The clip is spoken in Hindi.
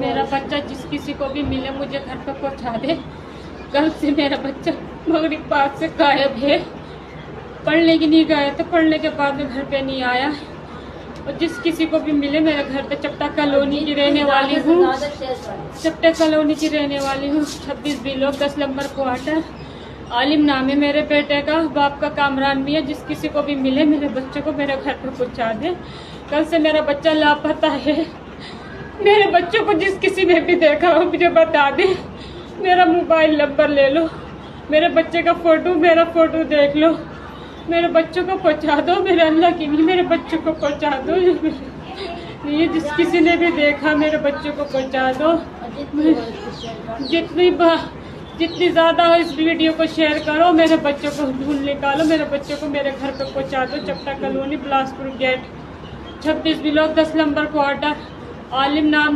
मेरा बच्चा जिस किसी को भी मिले मुझे घर पर पहुँचा दे। कल से मेरा बच्चा मगरिब बाद से गायब है, पढ़ने की नहीं गया तो पढ़ने के बाद में घर पे नहीं आया। और जिस किसी को भी मिले मेरा घर पे, चपटा कॉलोनी की रहने वाली हूँ, चपटा कॉलोनी की रहने वाली हूँ, 26 B Block 10 number quarter. Alim नाम है मेरे बेटे का, बाप का कामरान भी है। जिस किसी को भी मिले मेरे बच्चे को मेरे घर पर पहुँचा दे। कल से मेरा बच्चा लापता है। मेरे बच्चों को जिस किसी ने भी देखा हो मुझे बता दे। मेरा मोबाइल नंबर ले लो, मेरे बच्चे का फ़ोटो, मेरा फ़ोटो देख लो, मेरे बच्चों को पहुँचा दो। मेरे अल्लाह की भी मेरे बच्चों को पहुँचा दो। ये जिस किसी ने भी देखा मेरे बच्चों को पहुँचा दो। जितनी ज़्यादा हो इस वीडियो को शेयर करो। मेरे बच्चों को ढूंढ निकालो, मेरे बच्चों को मेरे घर पर पहुँचा दो। Chapta colony, Bilaspur gate, 26 B Block 10 number quarter. Alim नाम है।